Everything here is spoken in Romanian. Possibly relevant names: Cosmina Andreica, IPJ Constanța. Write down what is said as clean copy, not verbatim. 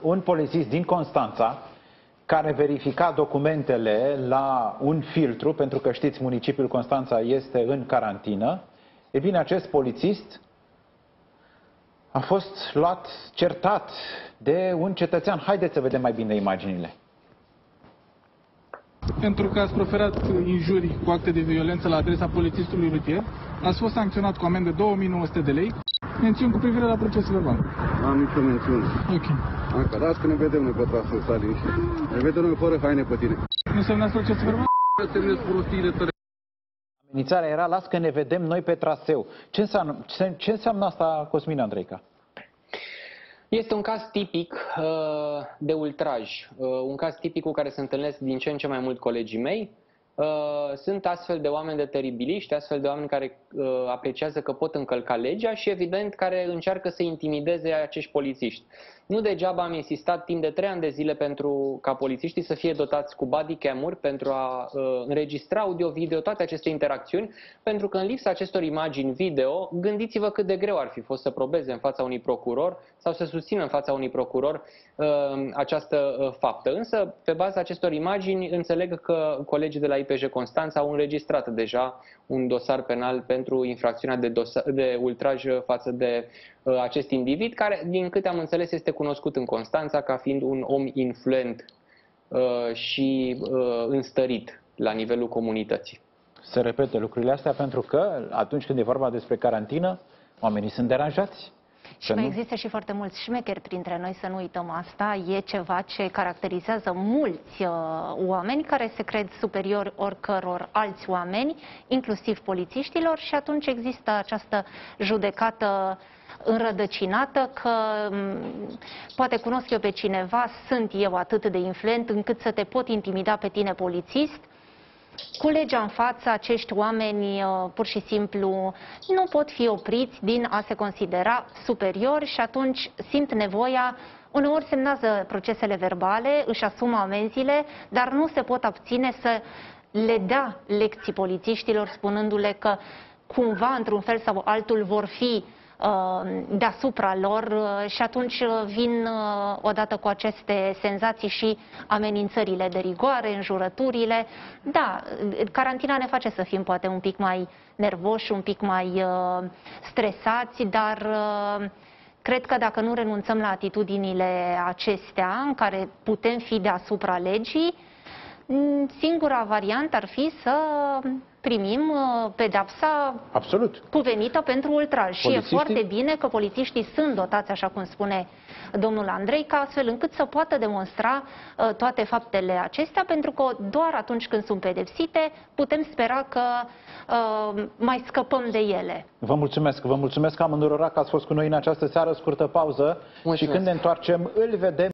un polițist din Constanța care verifica documentele la un filtru, pentru că știți, municipiul Constanța este în carantină. E bine, acest polițist a fost luat, certat de un cetățean. Haideți să vedem mai bine imaginile. Pentru că ați proferat injurii cu acte de violență la adresa polițistului rutier, ați fost sancționat cu amendă de 2.900 de lei. Mențiuni cu privire la procesul verbal. Am nicio mențiune. Ok. Dacă las că ne vedem noi pe trasă în sală. Ne vedem noi fără haine pe tine. Nu semnați procesul verbal? Amenințarea era, las că ne vedem noi pe traseu. Ce înseamnă asta, Cosmina Andreica? Este un caz tipic de ultraj. Un caz tipic cu care se întâlnesc din ce în ce mai mult colegii mei. Sunt astfel de oameni de teribiliști, astfel de oameni care apreciază că pot încălca legea și evident care încearcă să intimideze acești polițiști. Nu degeaba am insistat timp de 3 ani de zile pentru ca polițiștii să fie dotați cu bodycam-uri pentru a înregistra audio-video toate aceste interacțiuni, pentru că în lipsa acestor imagini video, gândiți-vă cât de greu ar fi fost să probeze în fața unui procuror sau să susțină în fața unui procuror această faptă. Însă, pe baza acestor imagini, înțeleg că colegii de la IPJ Constanța au înregistrat deja un dosar penal pentru infracțiunea de ultraj față de acest individ, care, din câte am înțeles, este cunoscut în Constanța ca fiind un om influent și înstărit la nivelul comunității. Se repete lucrurile astea pentru că atunci când e vorba despre carantină, oamenii sunt deranjați. Și mai există și foarte mulți șmecheri printre noi, să nu uităm asta, e ceva ce caracterizează mulți oameni care se cred superiori oricăror alți oameni, inclusiv polițiștilor, și atunci există această judecată înrădăcinată că poate cunosc eu pe cineva, sunt eu atât de influent încât să te pot intimida pe tine, polițist. Cu legea în față, acești oameni pur și simplu nu pot fi opriți din a se considera superiori și atunci simt nevoia, uneori semnează procesele verbale, își asumă amenzile, dar nu se pot abține să le dea lecții polițiștilor, spunându-le că cumva, într-un fel sau altul, vor fi deasupra lor și atunci vin odată cu aceste senzații și amenințările de rigoare, înjurăturile. Da, carantina ne face să fim poate un pic mai nervoși, un pic mai stresați, dar cred că dacă nu renunțăm la atitudinile acestea în care putem fi deasupra legii, singura variantă ar fi să primim pedapsa cuvenită pentru ultraj. Și e foarte bine că polițiștii sunt dotați, așa cum spune domnul Andreica, astfel încât să poată demonstra toate faptele acestea, pentru că doar atunci când sunt pedepsite putem spera că mai scăpăm de ele. Vă mulțumesc amândurora că ați fost cu noi în această seară, scurtă pauză. Mulțumesc. Și când ne întoarcem, îl vedem.